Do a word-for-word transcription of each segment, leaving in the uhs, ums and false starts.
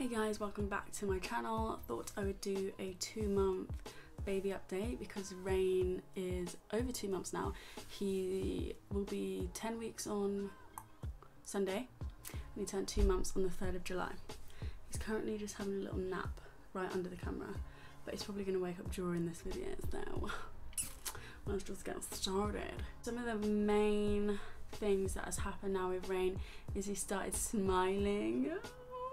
Hey guys, welcome back to my channel. Thought I would do a two month baby update because Rain is over two months now. He will be ten weeks on Sunday and he turned two months on the third of July. He's currently just having a little nap right under the camera, but he's probably going to wake up during this video, so let's just get started. Some of the main things that has happened now with Rain is he started smiling.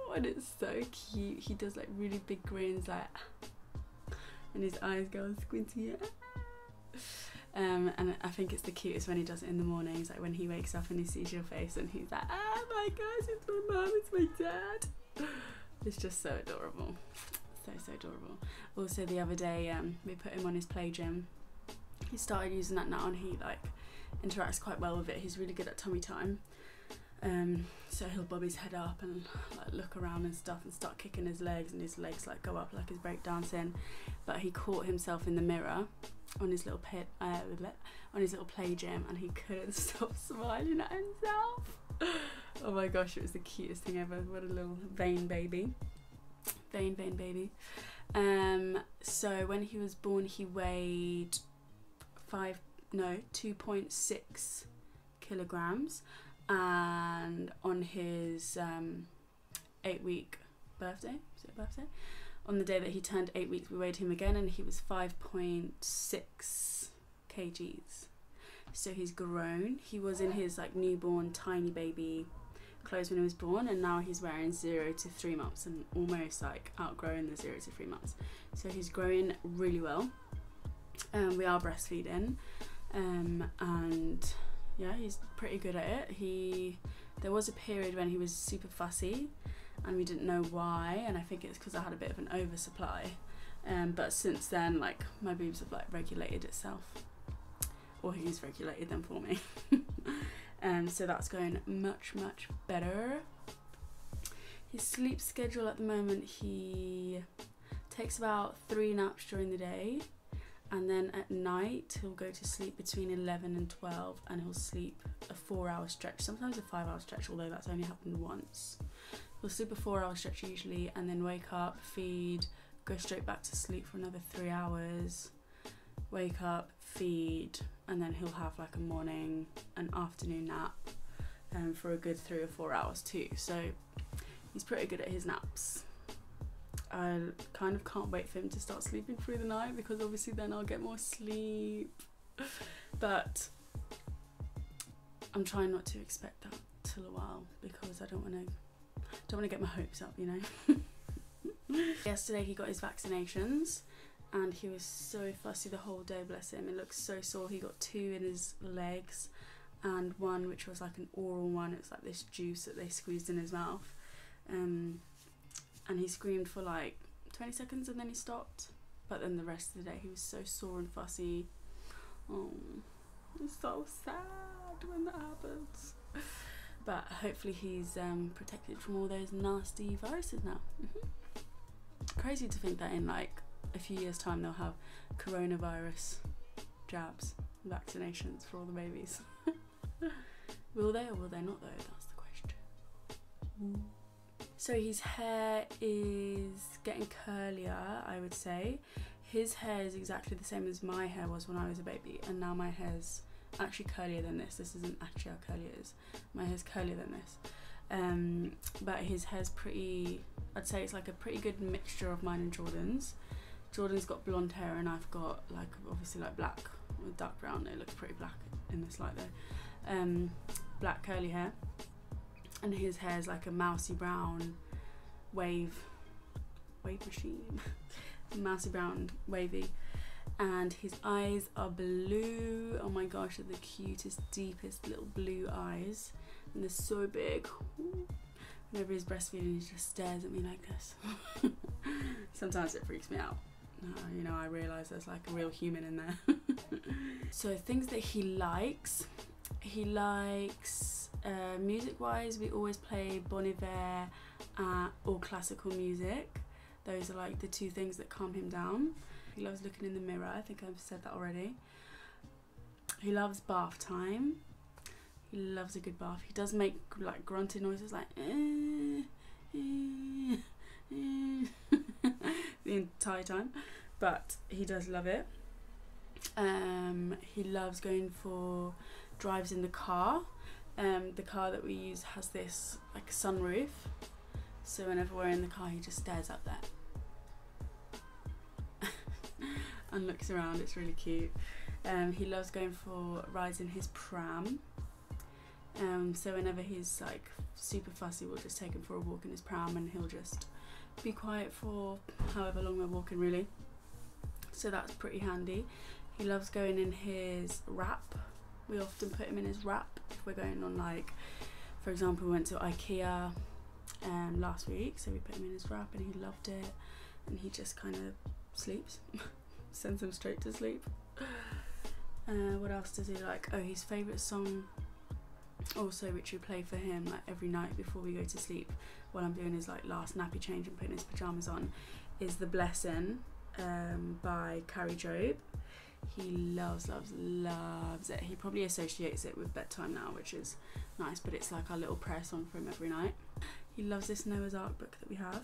Oh, and it's so cute. He does like really big grins, like, and his eyes go squinty. Um, and I think it's the cutest when he does it in the mornings, like when he wakes up and he sees your face and he's like, oh my gosh, it's my mum, it's my dad. It's just so adorable. So, so adorable. Also the other day, um, we put him on his play gym. He started using that now and he like interacts quite well with it. He's really good at tummy time. Um, so he'll bob his head up and like look around and stuff and start kicking his legs, and his legs like go up like he's breakdancing. But he caught himself in the mirror on his little pit, uh, on his little play gym, and he couldn't stop smiling at himself. Oh my gosh, it was the cutest thing ever. What a little vain baby. Vain, vain baby. Um, so when he was born, he weighed five, no, two point six kilograms. And on his um, eight week birthday, was it birthday? On the day that he turned eight weeks, we weighed him again and he was five point six kilograms. So he's grown. He was in his like newborn tiny baby clothes when he was born, and now he's wearing zero to three months and almost like outgrowing the zero to three months. So he's growing really well. Um, we are breastfeeding, um, and yeah, he's pretty good at it. He, there was a period when he was super fussy and we didn't know why, and I think it's because I had a bit of an oversupply. Um, but since then, like, my boobs have like regulated itself, or he's regulated them for me. um, so that's going much, much better. His sleep schedule at the moment, he takes about three naps during the day, and then at night he'll go to sleep between eleven and twelve, and he'll sleep a four hour stretch, sometimes a five hour stretch, although that's only happened once. He'll sleep a four hour stretch usually, and then wake up, feed, go straight back to sleep for another three hours, wake up, feed, and then he'll have like a morning, an afternoon nap um, for a good three or four hours too. So he's pretty good at his naps. I kind of can't wait for him to start sleeping through the night, because obviously then I'll get more sleep, but I'm trying not to expect that till a while because I don't want to don't want to get my hopes up, you know. Yesterday he got his vaccinations and he was so fussy the whole day, bless him. It looks so sore. He got two in his legs and one which was like an oral one. It's like this juice that they squeezed in his mouth. Um, And he screamed for like twenty seconds and then he stopped. But then the rest of the day he was so sore and fussy. Oh, it's so sad when that happens. But hopefully he's um, protected from all those nasty viruses now. Mm-hmm. Crazy to think that in like a few years time they'll have coronavirus jabs, vaccinations for all the babies. Will they or will they not though? That's the question. Mm. So his hair is getting curlier, I would say. His hair is exactly the same as my hair was when I was a baby, and now my hair's actually curlier than this. This isn't actually how curly it is. My hair's curlier than this. Um, but his hair's pretty, I'd say it's like a pretty good mixture of mine and Jordan's. Jordan's got blonde hair and I've got like, obviously like black with dark brown. It looks pretty black in this light though. Um, black curly hair. And his hair is like a mousy brown wave wave machine. Mousy brown wavy, and his eyes are blue. Oh my gosh, they're the cutest, deepest little blue eyes, and they're so big. Whenever he's breastfeeding, he just stares at me like this. Sometimes it freaks me out. Uh, you know, I realize there's like a real human in there. So things that he likes, he likes Uh, music wise, we always play Bon Iver uh, or classical music. Those are like the two things that calm him down. He loves looking in the mirror, I think I've said that already. He loves bath time. He loves a good bath. He does make like grunting noises like eh, eh, entire time, but he does love it. Um, he loves going for drives in the car. Um, the car that we use has this like sunroof, so whenever we're in the car he just stares up there and looks around. It's really cute. Um, he loves going for rides in his pram, um, so whenever he's like super fussy we'll just take him for a walk in his pram and he'll just be quiet for however long we're walking, really, so that's pretty handy. He loves going in his wrap. We often put him in his wrap if we're going on, like, for example, we went to Ikea um, last week, so we put him in his wrap and he loved it, and he just kind of sleeps, sends him straight to sleep. Uh, what else does he like? Oh, his favourite song also, which we play for him like every night before we go to sleep while I'm doing his like last nappy change and putting his pyjamas on, is The Blessing um, by Carrie Jobe. He loves, loves, loves it. He probably associates it with bedtime now, which is nice, but it's like our little prayer song for him every night. He loves this Noah's Ark book that we have,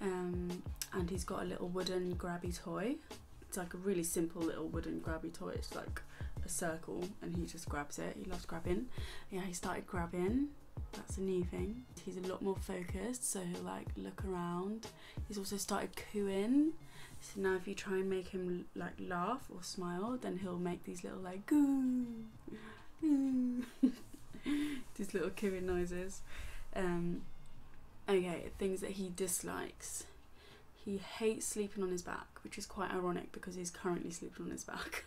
um, and he's got a little wooden grabby toy. It's like a really simple little wooden grabby toy. It's like a circle and he just grabs it. He loves grabbing. Yeah, he started grabbing. That's a new thing. He's a lot more focused, so he'll like look around. He's also started cooing. So now if you try and make him like laugh or smile, then he'll make these little like goo, goo. These little cooing noises. Um, okay, things that he dislikes. He hates sleeping on his back, which is quite ironic because he's currently sleeping on his back.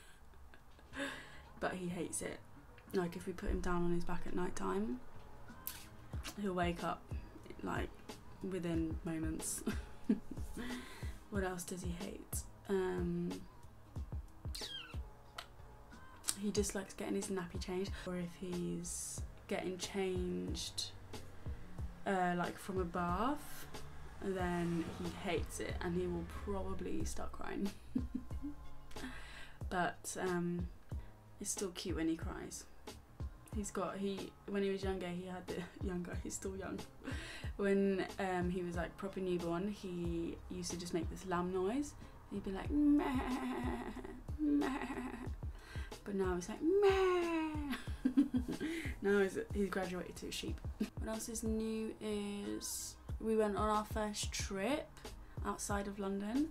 But he hates it. Like if we put him down on his back at night time, he'll wake up like within moments. What else does he hate? Um, he dislikes getting his nappy changed, or if he's getting changed uh, like from a bath, then he hates it and he will probably start crying. But um, it's still cute when he cries. He's got, he, when he was younger, he had the, younger, he's still young. When um, he was like proper newborn, he used to just make this lamb noise. He'd be like, meh, meh. But now he's like, meh. Now he's, he's graduated to a sheep. What else is new is we went on our first trip outside of London.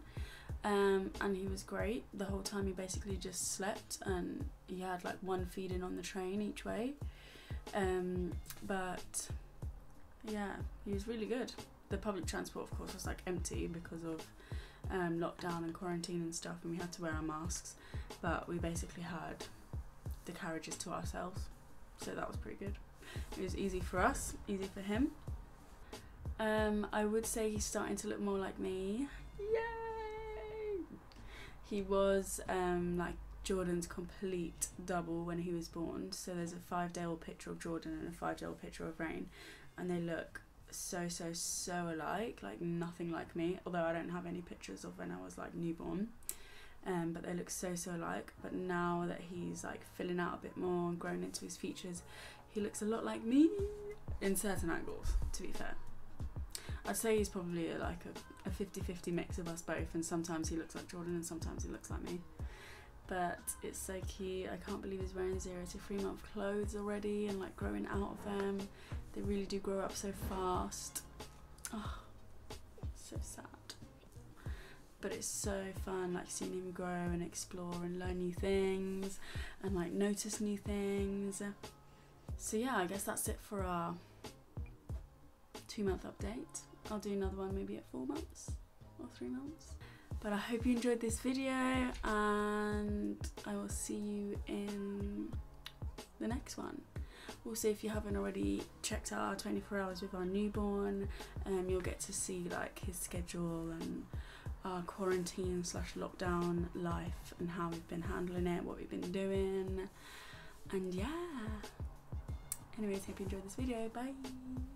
Um, and he was great. The whole time he basically just slept, and he had like one feeding on the train each way. Um, but yeah, he was really good. The public transport of course was like empty because of um, lockdown and quarantine and stuff, and we had to wear our masks, but we basically had the carriages to ourselves, so that was pretty good. It was easy for us, easy for him. Um, I would say he's starting to look more like me. Yeah. He was um, like Jordan's complete double when he was born. So there's a five-day-old picture of Jordan and a five-day-old picture of Rain, and they look so, so, so alike, like nothing like me, although I don't have any pictures of when I was like newborn. Um, but they look so, so alike. But now that he's like filling out a bit more and grown into his features, he looks a lot like me in certain angles, to be fair. I'd say he's probably a, like a fifty fifty mix of us both, and sometimes he looks like Jordan and sometimes he looks like me. But it's so cute. I can't believe he's wearing zero to three month clothes already and like growing out of them. They really do grow up so fast. Oh, so sad. But it's so fun like seeing him grow and explore and learn new things and like notice new things. So yeah, I guess that's it for our two month update. I'll do another one maybe at four months or three months. But I hope you enjoyed this video, and I will see you in the next one. Also, if you haven't already checked out our twenty-four hours with our newborn, um, you'll get to see like his schedule and our quarantine slash lockdown life and how we've been handling it, what we've been doing, and yeah. Anyways, hope you enjoyed this video. Bye.